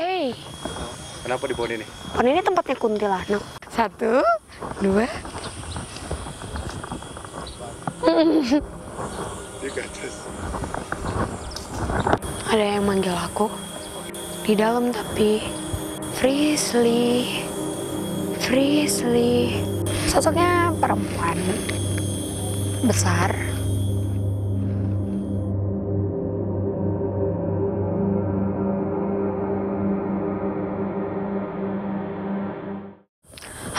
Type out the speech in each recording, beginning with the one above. Hey. Kenapa di pohon ini? Pohon ini tempatnya kuntilanak. 1, 2, 3. Ada yang manggil aku di dalam, tapi Frislly, Frislly. Sosoknya perempuan besar.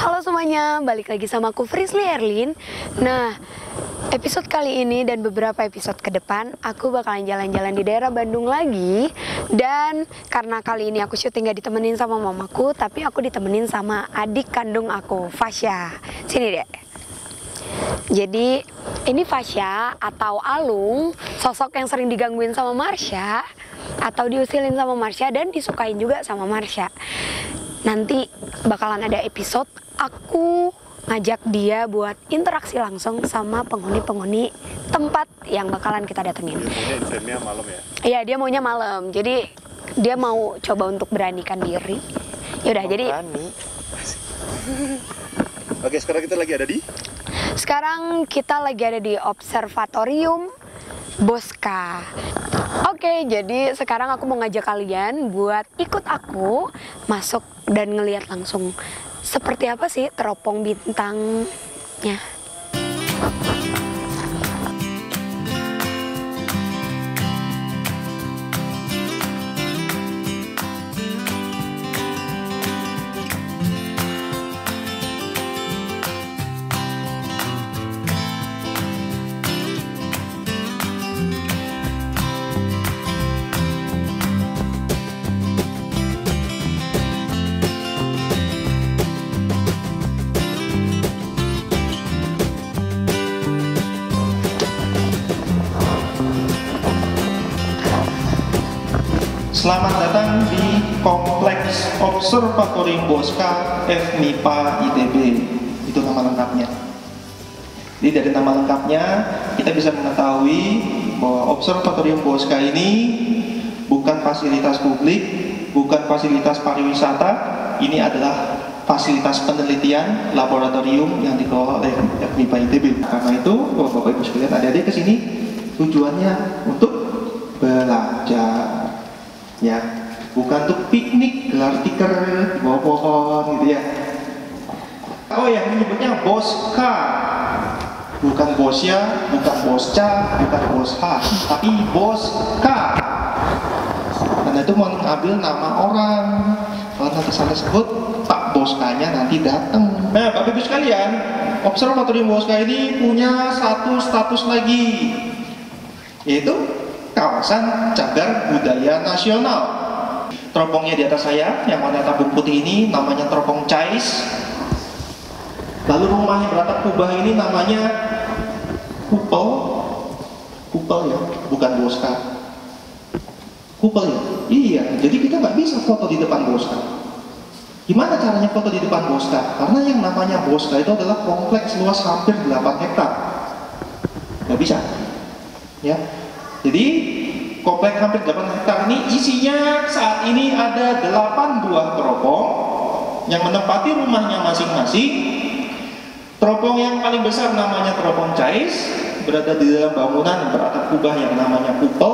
Halo semuanya, balik lagi sama aku Frislly Herlind. Nah, episode kali ini dan beberapa episode ke depan aku bakalan jalan-jalan di daerah Bandung lagi. Dan karena kali ini aku syuting gak ditemenin sama mamaku, tapi aku ditemenin sama adik kandung aku, Fasya. Sini deh. Jadi ini Fasya atau Alung, sosok yang sering digangguin sama Marsya atau diusilin sama Marsya dan disukain juga sama Marsya. Nanti bakalan ada episode aku ngajak dia buat interaksi langsung sama penghuni-penghuni tempat yang bakalan kita datengin. Dia malam ya? Iya, dia maunya malam. Jadi dia mau coba untuk beranikan diri. Yaudah, jadi berani. Oke, sekarang kita lagi ada di? Sekarang kita lagi ada di Observatorium Bosscha. Oke, jadi sekarang aku mau ngajak kalian buat ikut aku masuk dan ngelihat langsung seperti apa sih teropong bintangnya. Selamat datang di Kompleks Observatorium Bosscha FMIPA ITB. Itu nama lengkapnya. Jadi dari nama lengkapnya kita bisa mengetahui bahwa Observatorium Bosscha ini bukan fasilitas publik, bukan fasilitas pariwisata. Ini adalah fasilitas penelitian laboratorium yang dikelola oleh FMIPA ITB. Karena itu, Bapak Ibu sekalian, adik-adik kesini tujuannya untuk belajar. Ya, bukan untuk piknik, gelar tikar, bawa pohon gitu ya. Oh ya, menyebutnya Bosscha, bukan Bossya, bukan Bosscha, bukan Bosscha, tapi Bosscha. Karena itu mau mengambil nama orang. Kalau nanti saya sebut Pak Bosscha-nya nanti datang. Nah, Bapak Ibu sekalian, Observatorium Bosscha ini punya satu status lagi, yaitu kawasan cagar budaya nasional. Teropongnya di atas saya yang warna tabung putih ini namanya Teropong Cais. Lalu rumahnya beratap kubah ini namanya Kupel. Kupel ya, bukan Bosscha. Kupel ya? Iya, jadi kita nggak bisa foto di depan Bosscha. Gimana caranya foto di depan Bosscha? Karena yang namanya Bosscha itu adalah kompleks luas hampir 8 hektar. Nggak bisa. Ya. Jadi komplek hampir 8 hektar ini isinya saat ini ada 8 buah teropong yang menempati rumahnya masing-masing. Teropong yang paling besar namanya Teropong Cais, berada di dalam bangunan beratap kubah yang namanya kupel.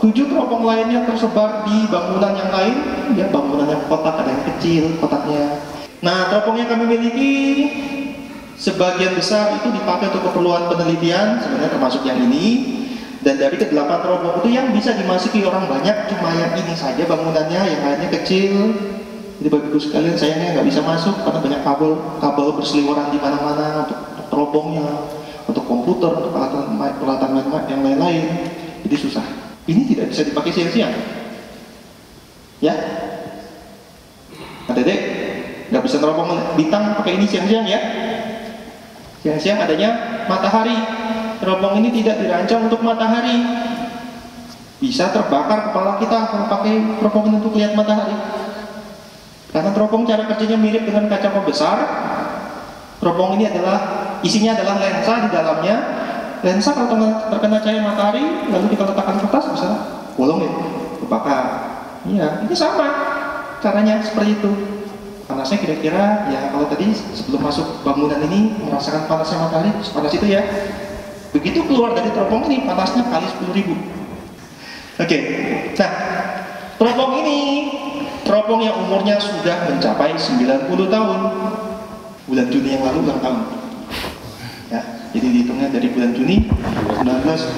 7 teropong lainnya tersebar di bangunan yang lain, ya, bangunan yang kotak, ada yang kecil kotaknya. Nah, teropong yang kami miliki sebagian besar itu dipakai untuk keperluan penelitian, sebenarnya termasuk yang ini. Dan dari ke-8 teropong itu yang bisa dimasuki orang banyak cuma yang ini saja bangunannya, yang lainnya kecil. Jadi bagi ibu sekalian, sayangnya nggak bisa masuk karena banyak kabel berseliweran di mana-mana untuk teropongnya, untuk komputer, untuk peralatan yang lain-lain. Jadi susah. Ini tidak bisa dipakai siang-siang. Ya, adik-adik nggak bisa teropong bintang pakai ini siang-siang ya. Siang-siang adanya matahari. Teropong ini tidak dirancang untuk matahari. Bisa terbakar kepala kita kalau pakai teropong untuk lihat matahari. Karena teropong cara kerjanya mirip dengan kaca pembesar. Teropong ini adalah isinya adalah lensa di dalamnya. Lensa kalau terkena cahaya matahari lalu kita letakkan kertas bisa bolongin, terbakar. Iya, ini sama. caranya seperti itu. Panasnya kira-kira ya kalau tadi sebelum masuk bangunan ini merasakan panasnya matahari, panas itu ya. Begitu keluar dari teropong ini panasnya kali 10.000. Oke, nah teropong ini, teropong yang umurnya sudah mencapai 90 tahun. Bulan Juni yang lalu ulang tahun. Ya, jadi dihitungnya dari bulan Juni 1928.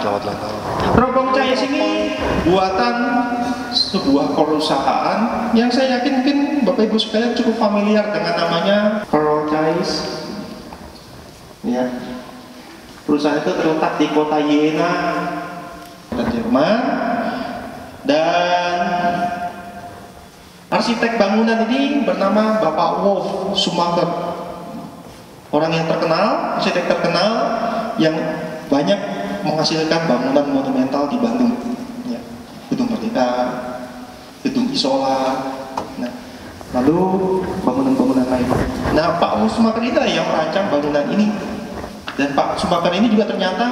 Selamat ulang tahun. Teropong Cais ini buatan sebuah perusahaan yang saya yakin mungkin Bapak Ibu sekalian cukup familiar dengan namanya Karel Cais. Ya. Perusahaan itu terletak di kota Jena, Jerman, dan arsitek bangunan ini bernama Bapak Wolff Schoemaker. Orang yang terkenal, arsitek terkenal yang banyak menghasilkan bangunan monumental di Bandung. Ya. Gedung Merdeka, Gedung Isola, nah, lalu bangunan-bangunan lain. Nah, Pak Wolff Schoemaker itu yang merancang bangunan ini. Dan Pak Schoemaker ini juga ternyata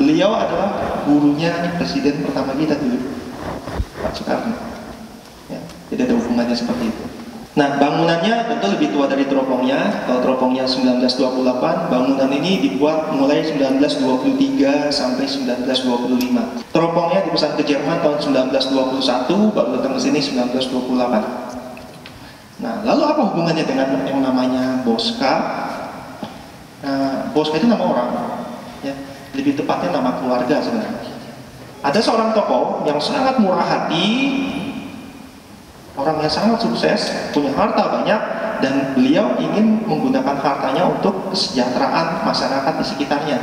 beliau adalah gurunya presiden pertama kita dulu, Pak Soekarno. Ya, jadi ada hubungannya seperti itu. Nah, bangunannya tentu lebih tua dari teropongnya. Kalau teropongnya 1928, bangunan ini dibuat mulai 1923 sampai 1925. Teropongnya dipesan ke Jerman tahun 1921, baru datang ke sini 1928. Nah, lalu apa hubungannya dengan yang namanya Bosscha? Nah, Bosscha itu nama orang, ya. Lebih tepatnya nama keluarga sebenarnya. Ada seorang tokoh yang sangat murah hati, orang yang sangat sukses, punya harta banyak, dan beliau ingin menggunakan hartanya untuk kesejahteraan masyarakat di sekitarnya.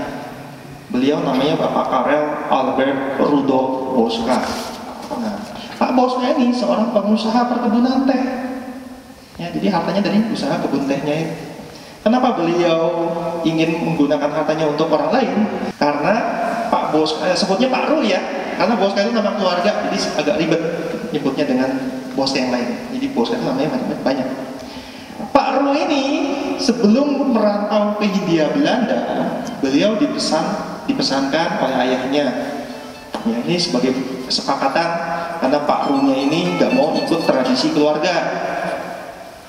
Beliau namanya Bapak Karel Albert Rudolf Bosscha. Nah, Pak Bosscha ini seorang pengusaha perkebunan teh, ya, jadi hartanya dari usaha kebun tehnya itu. Kenapa beliau ingin menggunakan hartanya untuk orang lain? Karena Pak Bosscha, sebutnya Pak Rul ya, karena Bosscha itu nama keluarga, jadi agak ribet nyebutnya dengan Bosscha yang lain. Jadi Bosscha itu namanya banyak. Pak Rul ini sebelum merantau ke Hindia Belanda, beliau dipesankan oleh ayahnya. Ya, ini sebagai kesepakatan karena Pak Rulnya ini nggak mau ikut tradisi keluarga.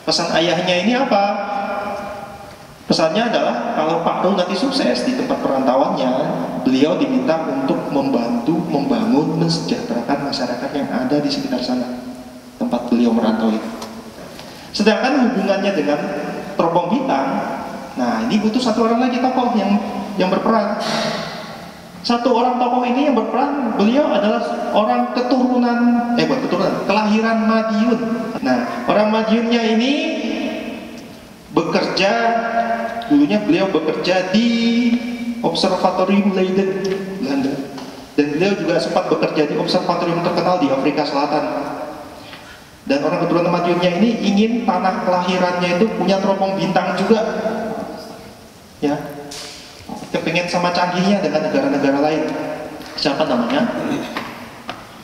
Pesan ayahnya ini apa? Pesannya adalah kalau Pak Rul nanti sukses di tempat perantauannya, beliau diminta untuk membantu membangun mensejahterakan masyarakat yang ada di sekitar sana tempat beliau merantau itu. Sedangkan hubungannya dengan Teropong Bintang, nah ini butuh satu orang lagi tokoh yang berperan. Satu orang tokoh ini yang berperan, beliau adalah orang keturunan, kelahiran Madiun. Nah, orang Madiunnya ini bekerja, dulunya beliau bekerja di Observatorium Leiden, Belanda. Dan beliau juga sempat bekerja di observatorium terkenal di Afrika Selatan. Dan orang keturunan Madiunnya ini ingin tanah kelahirannya itu punya Teropong Bintang juga. Ya, kepengen sama canggihnya dengan negara-negara lain. Siapa namanya?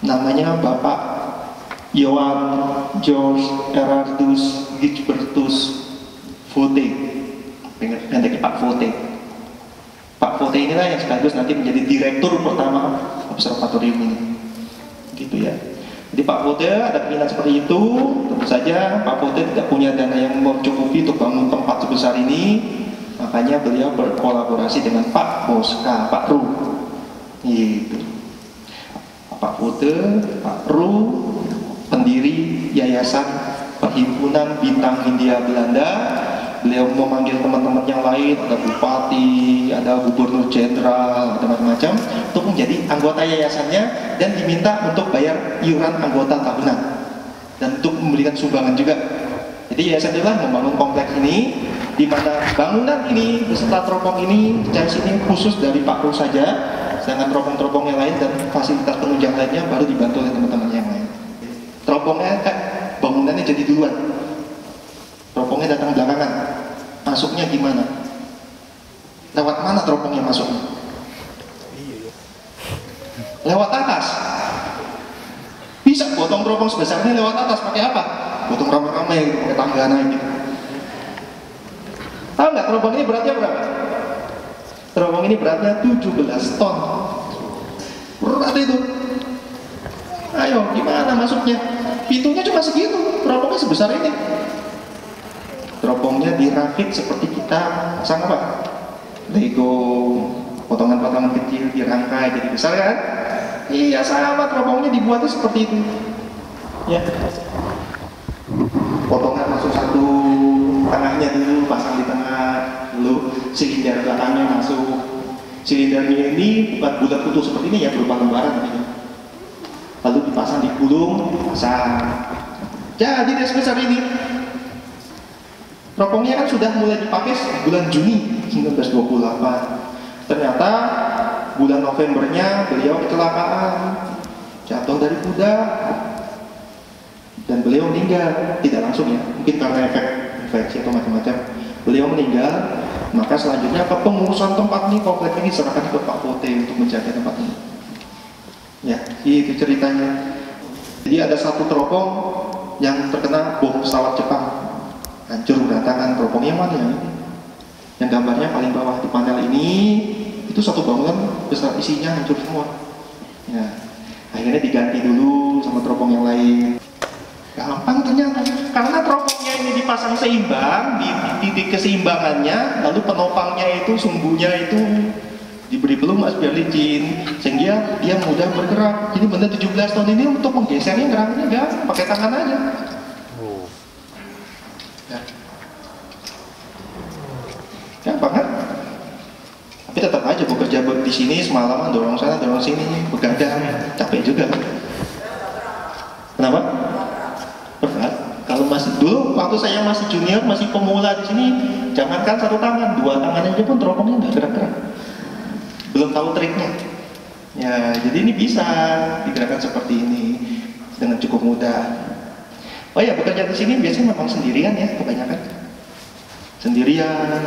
Namanya Bapak Joan George Erasmus Gijsbertus Voûte, pendeknya Pak Voûte. Pak Voûte inilah yang sekaligus nanti menjadi direktur pertama observatorium ini, gitu ya. Jadi Pak Voûte ada keinginan seperti itu, tentu saja Pak Voûte tidak punya dana yang mencukupi untuk bangun tempat sebesar ini, makanya beliau berkolaborasi dengan Pak Bosscha, Pak Ru, gitu. Pak Voûte, Pak Ru, pendiri Yayasan Perhimpunan Bintang Hindia Belanda. Beliau memanggil teman-teman yang lain, ada bupati, ada gubernur jenderal, ada macam-macam, untuk menjadi anggota yayasannya dan diminta untuk bayar iuran anggota tahunan dan untuk memberikan sumbangan juga. Jadi yayasan itulah membangun kompleks ini, di mana bangunan ini beserta teropong ini, Cais ini khusus dari Pak Rul saja, sedangkan teropong-teropong yang lain dan fasilitas penunjang lainnya baru dibantu oleh teman-teman yang lain. Teropongnya bangunannya jadi duluan. Teropongnya datang belakangan. Masuknya gimana? Lewat mana teropongnya masuk? Lewat atas. Bisa potong teropong sebesarnya lewat atas pakai apa? Potong ramai-ramai, pakai tangga naik. Tahu nggak teropong ini beratnya berapa? Teropong ini beratnya 17 ton. Berat itu. Ayo, gimana masuknya? Pintunya cuma segitu. sebesar ini. Teropongnya dirakit seperti kita pasang apa? Lego, potongan-potongan kecil dirangkai jadi besar kan? Iya sama, teropongnya dibuatnya seperti itu. Ya. Potongan masuk satu, tengahnya dulu pasang di tengah, lalu silinder belakangnya masuk. Silindernya ini bukan bulat utuh seperti ini ya, berupa lembaran ini. Lalu dipasang di gulung, pasang. Jadi dia sebesar ini. Teropongnya kan sudah mulai dipakai bulan Juni 1928. Ternyata bulan Novembernya beliau kecelakaan, jatuh dari kuda, dan beliau meninggal. Tidak langsung ya, mungkin karena efek infeksi atau macam-macam. Beliau meninggal, maka selanjutnya kepengurusan tempat ini, komplek ini diserahkan ke Pak Pote untuk menjaga tempat ini. Ya, itu ceritanya. Jadi ada satu teropong yang terkena bom pesawat Jepang. Hancur berantakan, teropongnya mana ya? Yang gambarnya paling bawah di panel ini, itu satu bangunan besar isinya hancur semua. Ya, akhirnya diganti dulu sama teropong yang lain. Gampang ternyata, karena teropongnya ini dipasang seimbang, di titik keseimbangannya, lalu penopangnya itu, sumbunya itu diberi pelumas biar licin, sehingga dia mudah bergerak. Jadi benda 17 tahun ini untuk menggesernya geraknya gampang, pakai tangan aja. Gampang kan? Tapi tetap aja bekerja di sini semalaman, dorong sana, dorong sini, begadang, capek juga. Kenapa? Berat. Kalau masih dulu, waktu saya masih junior, masih pemula di sini, jangankan satu tangan, dua tangan aja pun teropongnya nggak gerak-gerak. Belum tahu triknya. Ya, jadi ini bisa digerakkan seperti ini dengan cukup mudah. Oh ya, bekerja di sini biasanya memang sendirian ya, kebanyakan sendirian.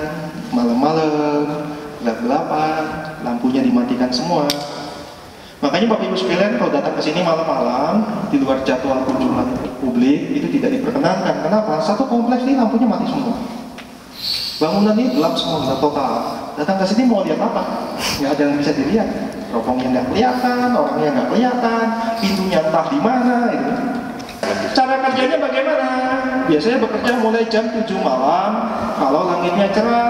Malam-malam, gelap-gelapan, lampunya dimatikan semua. Makanya Bapak Ibu sekalian kalau datang ke sini malam-malam di luar jadwal kunjungan publik itu tidak diperkenankan. Kenapa? Satu kompleks ini lampunya mati semua. Bangunan ini gelap semua, gelap total. Datang ke sini mau lihat apa? Nggak ada yang bisa dilihat. Teropongnya nggak kelihatan, orangnya nggak kelihatan, pintunya entah di mana. Gitu. Cara kerjanya bagaimana? Biasanya bekerja mulai jam 7 malam kalau langitnya cerah.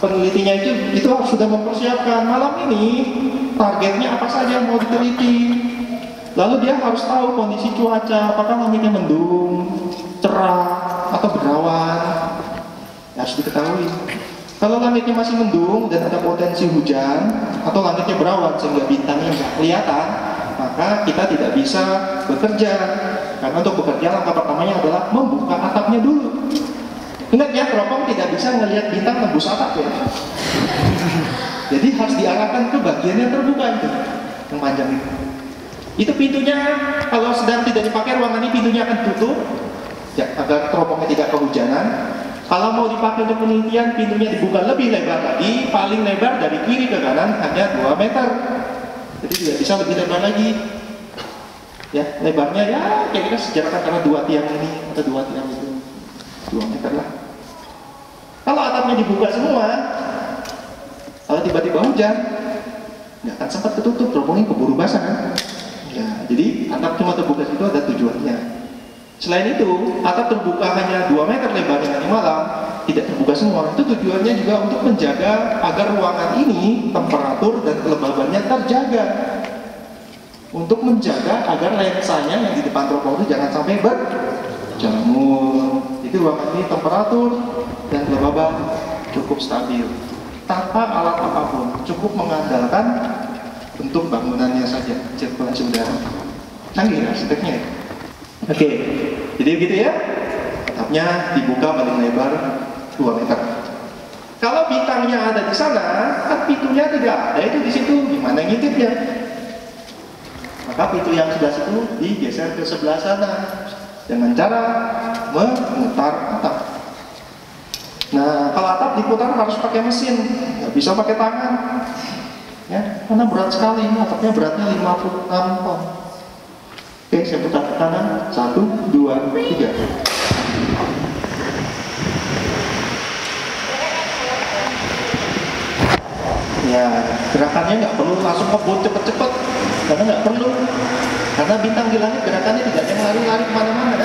Penelitinya itu harus sudah mempersiapkan malam ini targetnya apa saja yang mau diteliti. Lalu dia harus tahu kondisi cuaca, apakah langitnya mendung, cerah, atau berawan. Harus diketahui. Kalau langitnya masih mendung dan ada potensi hujan atau langitnya berawan sehingga bintangnya nggak kelihatan, maka kita tidak bisa bekerja. Karena untuk bekerja langkah pertamanya adalah membuka atapnya dulu. Ingat ya, teropong tidak bisa melihat bintang tembus atap ya. Jadi harus diarahkan ke bagian yang terbuka itu, yang panjang itu. Itu pintunya, kalau sedang tidak dipakai ruangan ini pintunya akan tutup, ya, agar teropongnya tidak kehujanan. Kalau mau dipakai untuk penelitian, pintunya dibuka lebih lebar lagi, paling lebar dari kiri ke kanan hanya 2 meter. Jadi tidak bisa lebih lebar lagi. Ya, lebarnya ya kira-kira sejarahkan karena 2 tiang ini atau 2 tiang itu. 2 meter lah. Kalau atapnya dibuka semua, kalau tiba-tiba hujan, nggak akan sempat ketutup, teropongnya keburu basah kan? Ya, jadi atap cuma terbuka itu ada tujuannya. Selain itu, atap terbuka hanya 2 meter lebarnya nanti malam, tidak terbuka semua. Itu tujuannya juga untuk menjaga agar ruangan ini temperatur dan kelembabannya terjaga. Untuk menjaga agar lensanya yang di depan teropong itu jangan sampai berjamur. Jadi ruangan ini temperatur dan kelembaban cukup stabil tanpa alat apapun, cukup mengandalkan bentuk bangunannya saja, sirkulasi udara. Canggih arsiteknya. Oke, jadi begitu ya. Atapnya dibuka paling lebar 2 meter. Kalau bintangnya ada di sana, kan pintunya tidak ada itu di situ, gimana ngintipnya? Maka pintu yang sebelah situ digeser ke sebelah sana dengan cara memutar atap. Nah, kalau atap diputar harus pakai mesin, nggak bisa pakai tangan, ya, karena berat sekali. Atapnya beratnya 56 ton. Oke, saya putar ke kanan. 1, 2, 3. Ya, gerakannya nggak perlu langsung ngebut cepet-cepet, karena nggak perlu. Karena bintang di langit gerakannya tidak yang lari-lari kemana-mana.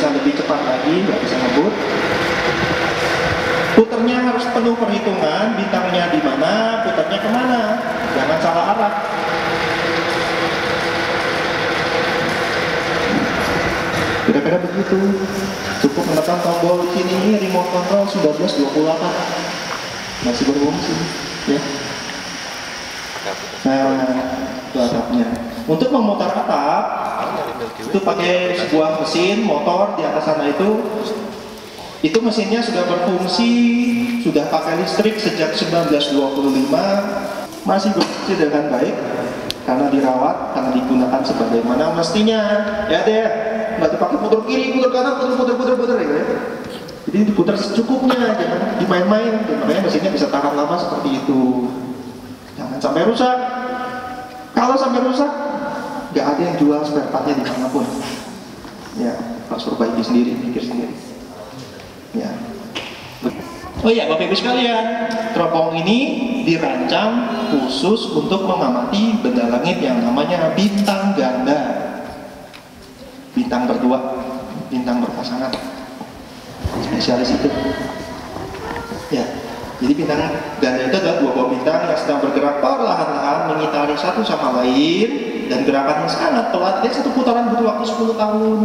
bisa lebih cepat lagi, nggak bisa ngebut. Puternya harus penuh perhitungan, bintangnya di mana, puternya kemana, jangan salah arah. Kira-kira begitu. Cukup menekan tombol sini, remote control 1928, masih berfungsi, ya. Nah, itu atapnya. Untuk memutar atap, itu pakai sebuah mesin motor di atas sana itu. Itu mesinnya sudah berfungsi, sudah pakai listrik sejak 1925, masih berfungsi dengan baik karena dirawat, karena digunakan sebagaimana mestinya. Ya deh, nggak dipakai putar kiri, putar kanan, putar gitu ya. Jadi diputar secukupnya, jangan dimain-main. Makanya mesinnya bisa tahan lama seperti itu. Jangan sampai rusak. Kalau sampai rusak, nggak ada yang jual spare partnya dimanapun. Ya, harus perbaiki sendiri, pikir sendiri. Ya. Oh iya, Bapak Ibu sekalian, teropong ini dirancang khusus untuk mengamati benda langit yang namanya bintang ganda. Bintang berdua, bintang berpasangan, spesialis itu. Ya. Jadi bintang ganda itu adalah dua buah bintang yang sedang bergerak perlahan-lahan mengitari satu sama lain, dan gerakannya sangat pelan. Ada satu putaran butuh waktu 10 tahun.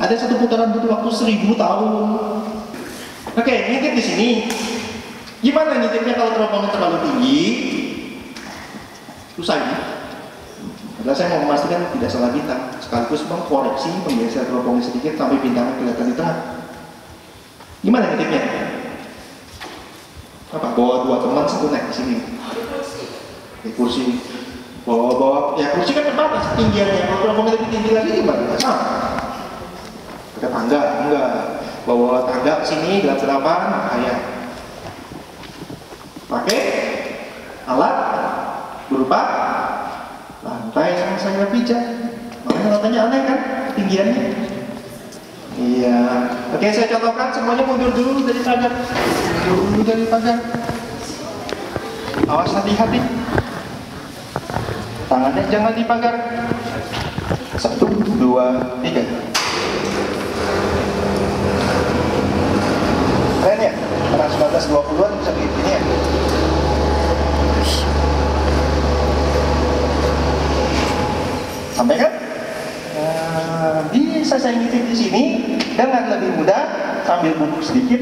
Ada satu putaran butuh waktu 1000 tahun. Oke, ngintip di sini. Gimana ngintipnya kalau teropongnya terlalu tinggi? Susah ya. Padahal saya mau memastikan tidak salah bintang, sekaligus mengkoreksi penggeser teropongnya sedikit sampai bintangnya kelihatan di tengah. Gimana ngintipnya? Apa? Bawa dua teman, satu naik ke sini. Di kursi. Bawa-bawa. Ya kursi kan terbatas ketinggiannya. Kalau teropongnya lebih tinggi lagi gimana? Sama. Ada tangga? Enggak. Bawa tangga ke sini, gelap-gelapan, bahaya. Pakai alat berupa lantai yang saya pijat. Makanya lantainya aneh kan ketinggiannya. Iya. Oke, saya contohkan, semuanya mundur dulu dari pagar. Awas, hati-hati. Tangannya jangan di pagar. 1, 2, 3. Keren ya? Trans batas 20-an bisa begini ya? Sampai kan? Bisa saya ngintip di sini dengan lebih mudah sambil bungkuk sedikit,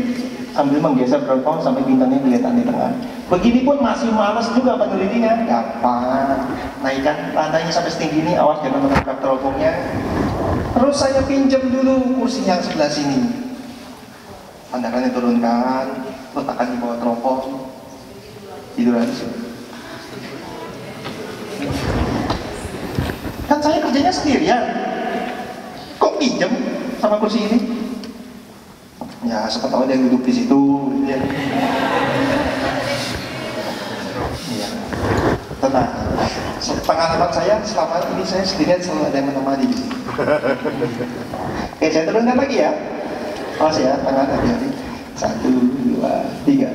sambil menggeser teropong sampai bintangnya kelihatan di tengah. Begini pun masih males juga penelitinya, gampang. Naikkan lantainya sampai setinggi ini, awas jangan menabrak teropongnya. Terus saya pinjam dulu kursi yang sebelah sini. Pandangannya turunkan, letakkan di bawah teropong, tiduran di sini. Kan saya kerjanya sendirian. Kok pinjam sama kursi ini? Ya, sepatutnya dia duduk di situ. Ya. Ya. Tenang. Pengalaman saya selama ini saya sendirian, selalu ada yang menemani. Oke, saya turunkan lagi ya. Awas ya, tangan hati-hati. 1, 2, 3.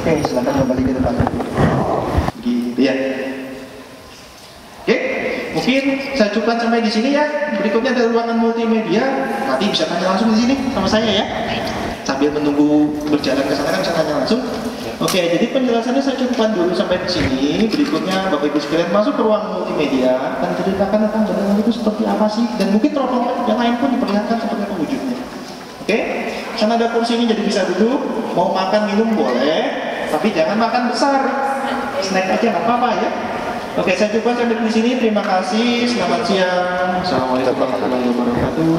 Oke, silakan kembali ke depan. Gitu ya. Oke, mungkin saya cukup sampai di sini ya. Berikutnya ada ruangan multimedia. Nanti bisa tanya langsung di sini sama saya ya. Sambil menunggu berjalan ke sana kan bisa tanya langsung. Oke, jadi penjelasannya saya cukupkan dulu sampai di sini. Berikutnya Bapak Ibu sekalian masuk ke ruang multimedia dan ceritakan tentang benda itu seperti apa sih, dan mungkin teropong yang lain pun diperlihatkan seperti apa wujudnya. Oke, karena ada kursinya jadi bisa duduk. Mau makan minum boleh. Tapi jangan makan besar, snack aja nggak apa-apa ya. Oke, saya coba sampai di sini. Terima kasih. Selamat siang. Assalamualaikum warahmatullahi wabarakatuh.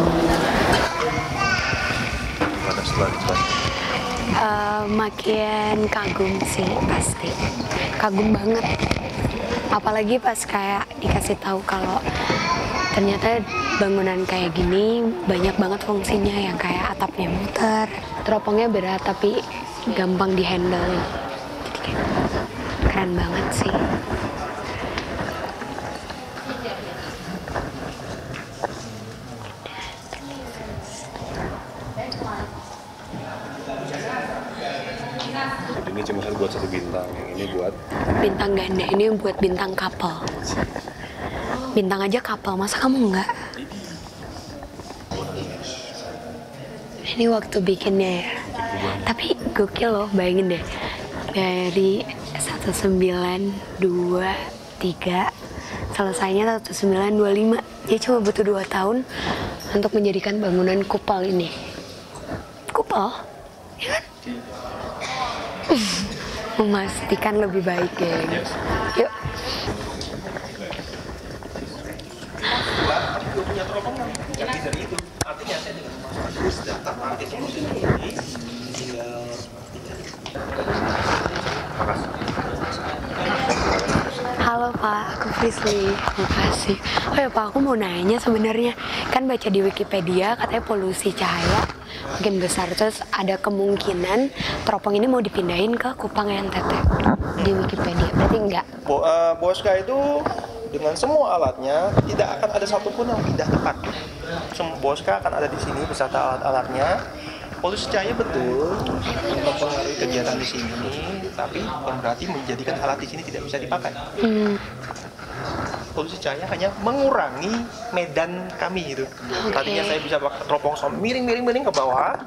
Makin kagum sih pasti, kagum banget. Apalagi pas kayak dikasih tahu kalau ternyata bangunan kayak gini banyak banget fungsinya, yang kayak atapnya muter, teropongnya berat tapi gampang dihandle. Jadi kayak keren banget sih. Ini cuma buat satu bintang, yang ini buat bintang ganda, ini yang buat bintang couple. Bintang aja couple, masa kamu enggak? Ini waktu bikinnya ya. Tapi gokil loh, bayangin deh. Dari 1923 selesainya 1925. Dia cuma butuh 2 tahun untuk menjadikan bangunan kupal ini. Kupal? Ya kan? Memastikan lebih baik, geng. Yuk. Halo Pak, aku Frislly. Makasih. Oh ya Pak, aku mau nanya sebenarnya. Kan baca di Wikipedia katanya polusi cahaya makin besar, terus ada kemungkinan teropong ini mau dipindahin ke Kupang NTT di Wikipedia, berarti enggak? Bosscha itu dengan semua alatnya tidak akan ada satupun yang tidak tepat. Bosscha akan ada di sini beserta alat-alatnya. Polusi cahaya betul mempengaruhi kegiatan di sini, tapi bukan berarti menjadikan alat di sini tidak bisa dipakai. Polusi cahaya hanya mengurangi medan kami gitu. Okay. Tadinya saya bisa pakai teropong miring-miring ke bawah,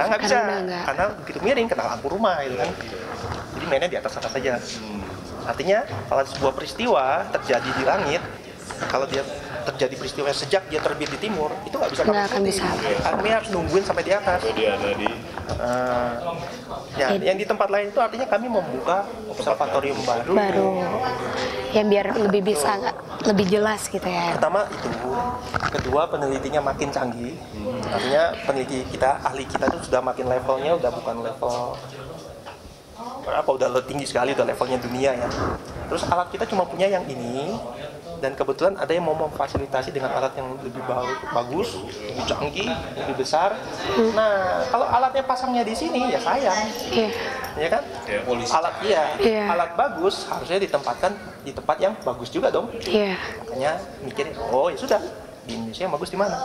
karena nggak bisa, karena begitu miring kena lampu rumah gitu kan. Jadi mainnya di atas saja. Artinya kalau sebuah peristiwa terjadi di langit, kalau dia terjadi peristiwa sejak dia terbit di timur, itu nggak bisa kami ikuti. Kami harus nungguin sampai di atas. Ya, yang di tempat lain itu artinya kami membuka observatorium baru. Yang biar lebih bisa, lebih jelas gitu ya. Pertama itu, kedua penelitinya makin canggih. Artinya peneliti kita, ahli kita itu sudah makin levelnya udah bukan level udah tinggi sekali, udah levelnya dunia ya. Terus alat kita cuma punya yang ini. Dan kebetulan ada yang mau memfasilitasi dengan alat yang lebih bagus, lebih canggih, lebih besar. Nah, kalau alatnya pasangnya di sini ya sayang, ya kan? Alat alat bagus harusnya ditempatkan di tempat yang bagus juga dong. Makanya mikirin, oh ya sudah, di Indonesia yang bagus di mana?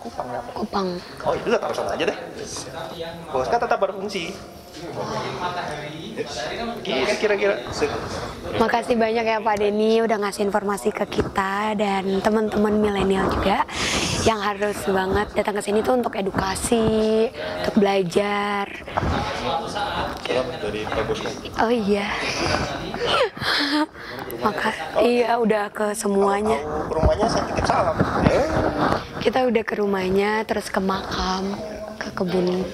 Kupang ya. Kupang. Oh itu udah taruh sana aja deh. Bosscha tetap berfungsi. Kira-kira. Makasih banyak ya Pak Denny udah ngasih informasi ke kita dan teman-teman milenial juga yang harus banget datang ke sini tuh untuk edukasi, untuk belajar. Salam dari Pak Bosscha. Oh iya. Makasih. Iya udah ke semuanya. Ke rumahnya saya titip salam. Kita udah ke rumahnya, terus ke makam, ke kebun.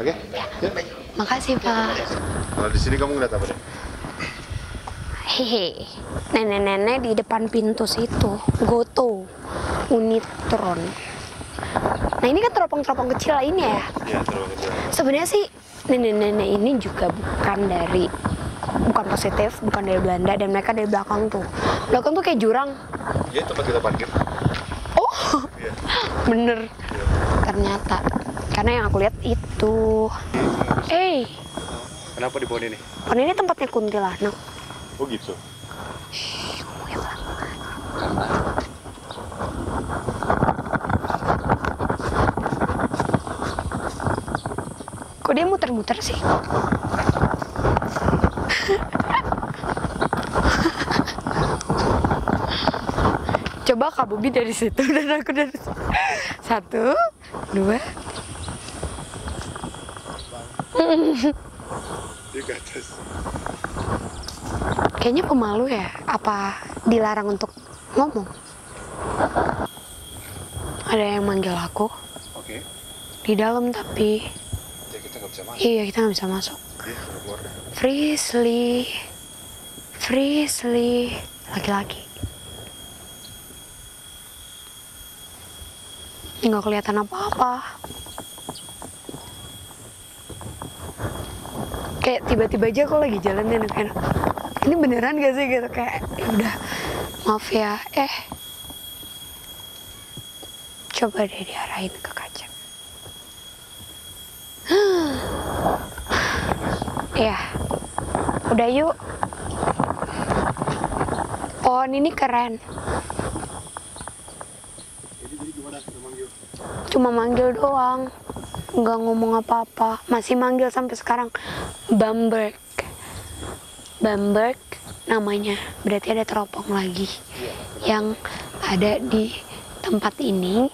Oke, ya. Makasih Pak. Kalau di sini kamu ngeliat apa deh? Hehe, nenek-nenek di depan pintu situ, goto, unitron. Nah ini kan teropong-teropong kecil ini ya? Iya, teropong kecil. Sebenarnya sih nenek-nenek ini juga bukan positif, bukan dari Belanda, dan mereka dari belakang tuh. Belakang tuh kayak jurang. Iya, tempat kita parkir. Oh, ya. Bener. Ya. Ternyata. Karena yang aku lihat itu. Kenapa di pohon ini? Pohon ini tempatnya kuntilanak. Oh gitu. Kok dia muter-muter sih? Coba Kak Bubi dari situ dan aku dari situ. 1, 2. Di atas. Kayaknya pemalu ya? Apa dilarang untuk ngomong? Ada yang manggil aku. Oke. Di dalam tapi. Ya, kita nggak bisa masuk. Iya, kita nggak bisa masuk. Frislly, laki-laki. Nggak kelihatan apa-apa. Kayak tiba-tiba aja aku lagi jalan enak-enak. Ini beneran gak sih gitu kayak udah maaf ya. Coba deh diarahin ke kaca. Ya. Udah yuk. Pohon ini keren. Cuma manggil doang. nggak ngomong apa-apa, masih manggil sampai sekarang Bamberg. Bamberg namanya, berarti ada teropong lagi yang ada di tempat ini.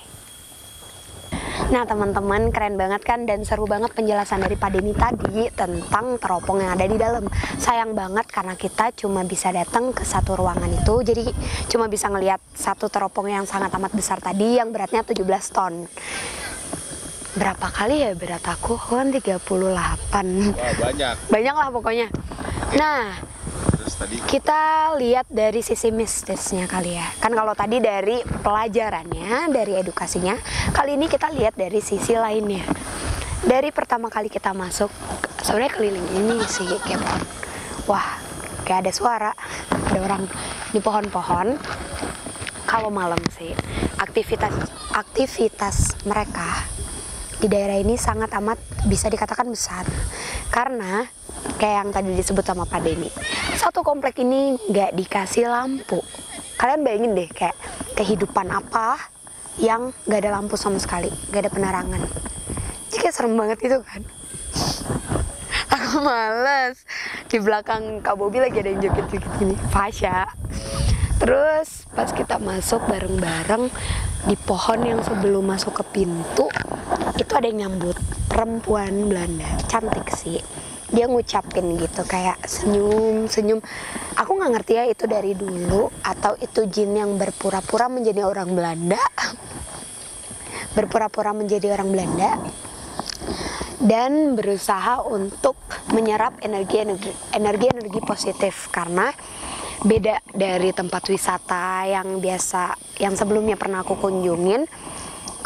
Nah teman-teman, keren banget kan dan seru banget penjelasan dari Pak Denny tadi tentang teropong yang ada di dalam. Sayang banget karena kita cuma bisa datang ke satu ruangan itu, jadi cuma bisa ngelihat satu teropong yang sangat amat besar tadi yang beratnya 17 ton. Berapa kali ya berat aku? Kan 38. Wah, banyak. Banyak lah pokoknya. Nah, kita lihat dari sisi mistisnya kali ya. Kan kalau tadi dari pelajarannya, dari edukasinya, kali ini kita lihat dari sisi lainnya. Dari pertama kali kita masuk, sebenarnya keliling ini sih kayak pohon. Wah, kayak ada suara, ada orang di pohon-pohon. Kalau malam sih, aktivitas mereka di daerah ini sangat amat bisa dikatakan besar. Karena kayak yang tadi disebut sama Pak Denny, satu komplek ini nggak dikasih lampu. Kalian bayangin deh kayak kehidupan apa yang nggak ada lampu sama sekali, nggak ada penerangan. Jadi kayak serem banget gitu kan. Aku males. Di belakang Kak Bobi lagi ada yang joget-joget gini, Fasya. Terus pas kita masuk bareng-bareng, di pohon yang sebelum masuk ke pintu itu ada yang nyambut, perempuan Belanda, cantik sih. Dia ngucapin gitu kayak senyum-senyum. Aku nggak ngerti ya itu dari dulu atau itu jin yang berpura-pura menjadi orang Belanda. Berpura-pura menjadi orang Belanda dan berusaha untuk menyerap energi positif, karena beda dari tempat wisata yang biasa yang sebelumnya pernah aku kunjungin.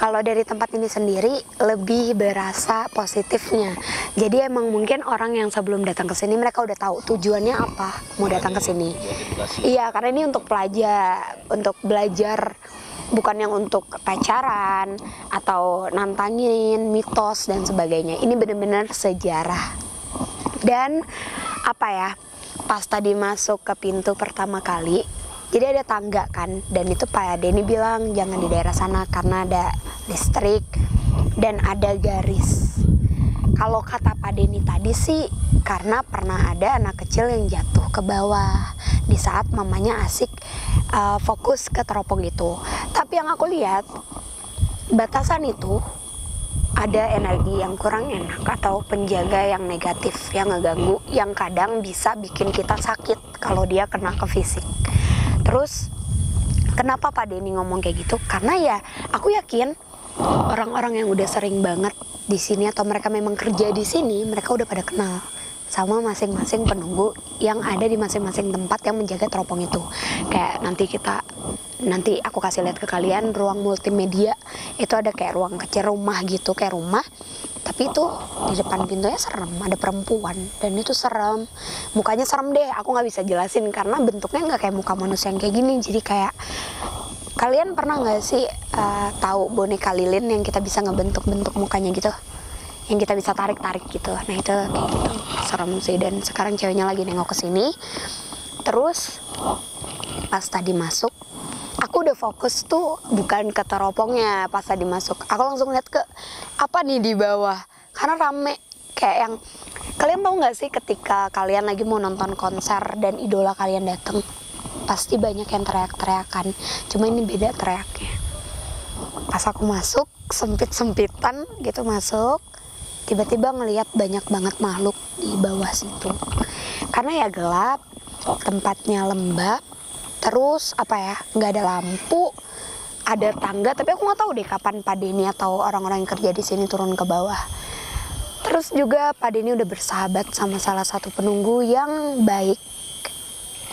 Kalau dari tempat ini sendiri lebih berasa positifnya. Jadi emang mungkin orang yang sebelum datang ke sini mereka udah tahu tujuannya apa mau datang ke sini. Iya, karena ini untuk pelajar, untuk belajar, bukan yang untuk pacaran atau nantangin mitos dan sebagainya. Ini benar-benar sejarah. Dan apa ya? Pas tadi masuk ke pintu pertama kali, jadi ada tangga kan, dan itu Pak Denny bilang jangan di daerah sana karena ada listrik dan ada garis. Kalau kata Pak Denny tadi sih karena pernah ada anak kecil yang jatuh ke bawah di saat mamanya asik fokus ke teropong itu. Tapi yang aku lihat batasan itu ada energi yang kurang enak atau penjaga yang negatif yang ngeganggu, yang kadang bisa bikin kita sakit kalau dia kena ke fisik. Terus kenapa Pak Denny ngomong kayak gitu? Karena ya aku yakin orang-orang yang udah sering banget di sini atau mereka memang kerja di sini, mereka udah pada kenal sama masing-masing penunggu yang ada di masing-masing tempat yang menjaga teropong itu. Kayak nanti aku kasih lihat ke kalian ruang multimedia itu ada kayak ruang kecil rumah gitu, kayak rumah. Tapi itu di depan pintunya serem, ada perempuan dan itu serem. Mukanya serem deh, aku nggak bisa jelasin karena bentuknya nggak kayak muka manusia yang kayak gini. Jadi kayak kalian pernah nggak sih tahu boneka lilin yang kita bisa ngebentuk-bentuk mukanya gitu, yang kita bisa tarik-tarik gitu. Nah itu kayak gitu, serem sih. Dan sekarang ceweknya lagi nengok ke sini. Terus pas tadi masuk, aku udah fokus tuh bukan ke teropongnya pas tadi masuk. Aku langsung lihat ke apa nih di bawah. Karena rame kayak yang kalian tahu nggak sih ketika kalian lagi mau nonton konser dan idola kalian datang, pasti banyak yang teriak-teriakan. Cuma ini beda teriaknya. Pas aku masuk sempit-sempitan gitu masuk, tiba-tiba ngelihat banyak banget makhluk di bawah situ. Karena ya gelap, tempatnya lembab. Terus apa ya, nggak ada lampu, ada tangga, tapi aku nggak tahu deh kapan Pak Denny atau orang-orang yang kerja di sini turun ke bawah. Terus juga Pak Denny udah bersahabat sama salah satu penunggu yang baik,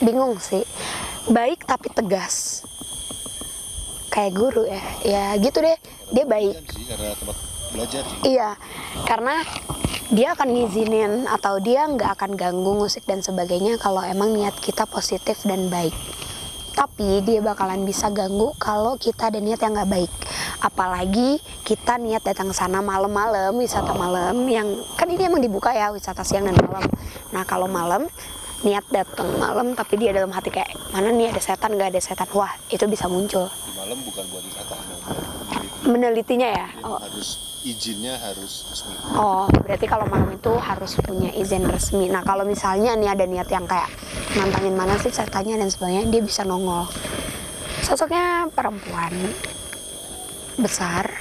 bingung sih, baik tapi tegas, kayak guru ya, ya gitu deh, dia baik. Belajar. Iya, karena dia akan ngizinin atau dia nggak akan ganggu musik dan sebagainya kalau emang niat kita positif dan baik. Tapi dia bakalan bisa ganggu kalau kita ada niat yang nggak baik. Apalagi kita niat datang sana malam-malam, wisata malam yang kan ini emang dibuka ya, wisata siang dan malam. Nah kalau malam niat datang malam tapi dia dalam hati kayak mana nih ada setan nggak ada setan, wah itu bisa muncul. Malam bukan buat wisata. Menelitinya ya. Oh. Harus izinnya harus resmi. Oh, berarti kalau malam itu harus punya izin resmi. Nah, kalau misalnya nih ada niat yang kayak nantangin mana sih ceritanya dan sebagainya, dia bisa nongol. Sosoknya perempuan besar.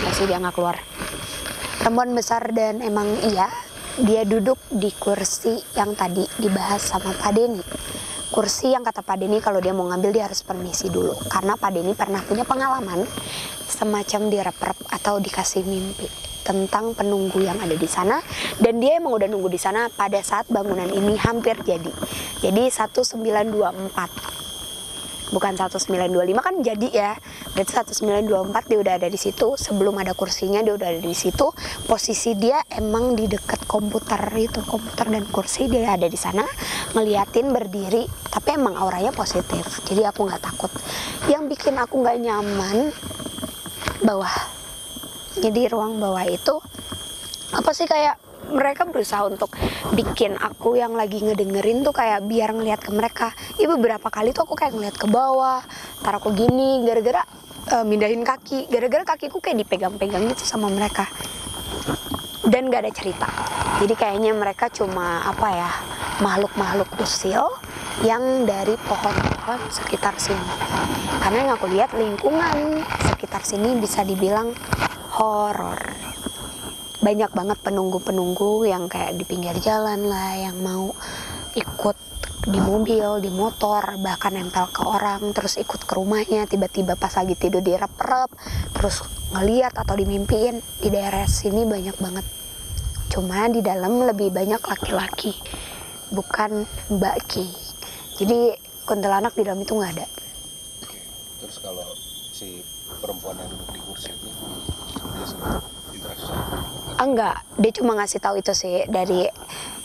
Ya sih, dia nggak keluar. Perempuan besar dan emang iya, dia duduk di kursi yang tadi dibahas sama Pak Denny. Kursi yang kata Pak Denny kalau dia mau ngambil dia harus permisi dulu. Karena Pak Denny pernah punya pengalaman semacam direprep atau dikasih mimpi tentang penunggu yang ada di sana. Dan dia emang udah nunggu di sana pada saat bangunan ini hampir jadi. Jadi 1924. Bukan 1925 kan jadi ya. Berarti 1924 dia udah ada di situ. Sebelum ada kursinya dia udah ada di situ. Posisi dia emang di dekat komputer itu. Komputer dan kursi dia ada di sana. Ngeliatin berdiri, tapi emang auranya positif, jadi aku nggak takut. Yang bikin aku nggak nyaman bawah, jadi ruang bawah itu apa sih, kayak mereka berusaha untuk bikin aku yang lagi ngedengerin tuh kayak biar ngeliat ke mereka. Ya beberapa kali tuh aku kayak ngeliat ke bawah, ntar aku gini, gara-gara mindahin kaki, gara-gara kakiku kayak dipegang-pegang gitu sama mereka. Dan gak ada cerita, jadi kayaknya mereka cuma apa ya, makhluk-makhluk usil yang dari pohon-pohon sekitar sini. Karena yang aku lihat lingkungan sekitar sini bisa dibilang horor. Banyak banget penunggu-penunggu yang kayak di pinggir jalan lah, yang mau ikut di mobil, di motor, bahkan nempel ke orang, terus ikut ke rumahnya, tiba-tiba pas lagi tidur direp-rep, terus ngeliat atau dimimpiin. Di daerah sini banyak banget. Cuma di dalam lebih banyak laki-laki, bukan Mbak Ki. Jadi kuntilanak di dalam itu nggak ada. Oke. Terus kalau si perempuan yang duduk di kursi itu, dia sempat interaksi? Enggak, dia cuma ngasih tahu itu sih, dari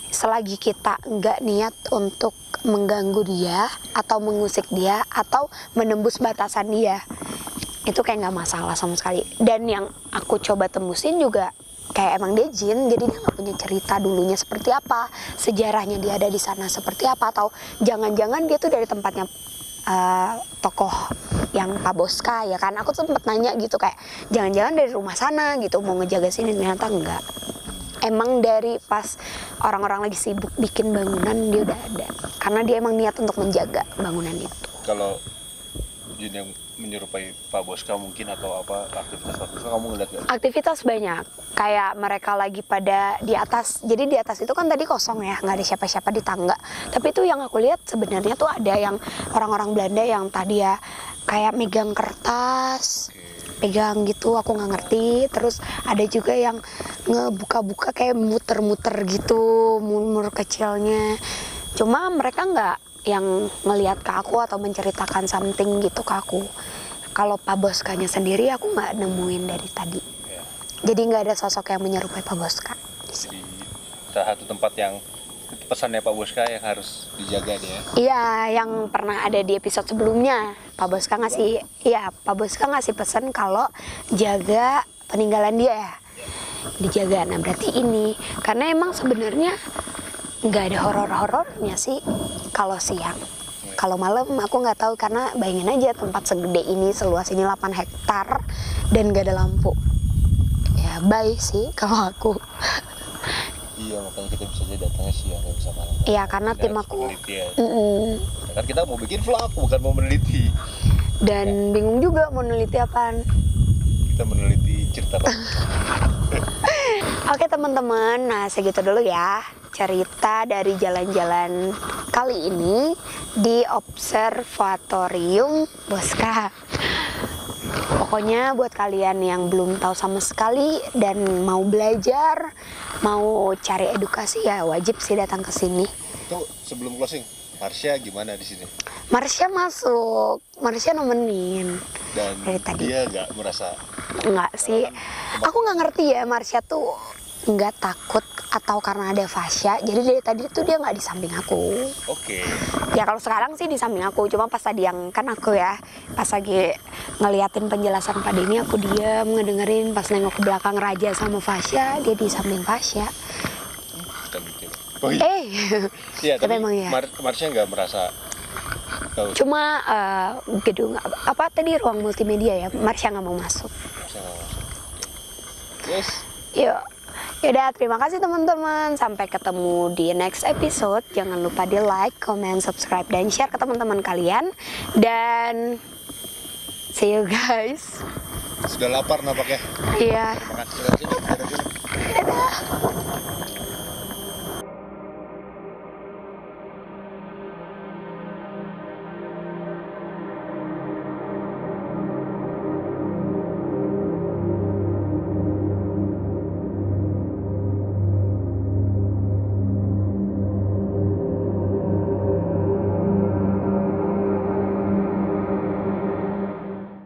selagi kita nggak niat untuk mengganggu dia atau mengusik dia atau menembus batasan dia, itu kayak nggak masalah sama sekali. Dan yang aku coba tembusin juga kayak emang dia jin, jadi dia nggak punya cerita dulunya seperti apa, sejarahnya dia ada di sana seperti apa, atau jangan-jangan dia tuh dari tempatnya tokoh yang Pak Bosscha ya kan. Aku tuh sempet nanya gitu kayak jangan-jangan dari rumah sana gitu mau ngejaga sini, ternyata enggak. Emang dari pas orang-orang lagi sibuk bikin bangunan dia udah ada. Karena dia emang niat untuk menjaga bangunan itu. Kalau jin yang menyerupai Pak Bosscha mungkin atau apa, aktivitas-aktivitas kamu ngeliat gak? Aktivitas banyak. Kayak mereka lagi pada di atas. Jadi di atas itu kan tadi kosong ya, nggak ada siapa-siapa di tangga. Tapi itu yang aku lihat sebenarnya tuh ada yang orang-orang Belanda yang tadi ya kayak megang kertas. Okay. Pegang gitu, aku nggak ngerti. Terus ada juga yang ngebuka-buka kayak muter-muter gitu, murmur kecilnya. Cuma mereka nggak yang ngelihat ke aku atau menceritakan something gitu ke aku. Kalau Pak Bosscha-nya sendiri aku nggak nemuin dari tadi. Ya. Jadi nggak ada sosok yang menyerupai Pak Bosscha. Di salah satu tempat yang pesannya Pak Bosscha yang harus dijaga dia. Iya, yang pernah ada di episode sebelumnya. Pak Bosscha ngasih, iya Pak Bosscha ngasih pesan kalau jaga peninggalan dia, dijaga. Nah berarti ini, karena emang sebenarnya nggak ada horor-horornya sih kalau siang. Kalau malam aku nggak tahu, karena bayangin aja tempat segede ini, seluas ini 8 hektar dan nggak ada lampu. Ya bye sih kalau aku. Iya, makanya kita bisa jadi datangnya siang, nggak bisa malam. Iya, karena tim aku. Ya. Kan kita mau bikin vlog, bukan mau meneliti. Dan ya, bingung juga mau meneliti apaan. Kita meneliti cerita. Oke teman-teman, nah segitu dulu ya cerita dari jalan-jalan kali ini di Observatorium Bosscha. Pokoknya buat kalian yang belum tahu sama sekali dan mau belajar, mau cari edukasi ya wajib sih datang ke sini. Tuh, sebelum closing, Marsya gimana di sini? Marsya masuk, Marsya nemenin. Dan dari tadi dia nggak merasa? Nggak sih, aku nggak ngerti ya Marsya tuh nggak takut atau karena ada fasya, jadi dari tadi tuh dia nggak di samping aku. Oke. Okay. Ya kalau sekarang sih di samping aku, cuma pas tadi yang kan aku ya pas lagi ngeliatin penjelasan pada ini aku diam ngedengerin, pas nengok ke belakang Raja sama fasya, dia di samping fasya. Oh, iya. Ya, tapi emang ya. Marsya nggak merasa. Cuma gedung apa tadi ruang multimedia ya, Marsya nggak mau masuk. Marsya. Yes. Yuk. Yaudah, terima kasih teman-teman. Sampai ketemu di next episode. Jangan lupa di like, comment, subscribe, dan share ke teman-teman kalian. Dan see you guys. Sudah lapar nampaknya. Iya. Dadah.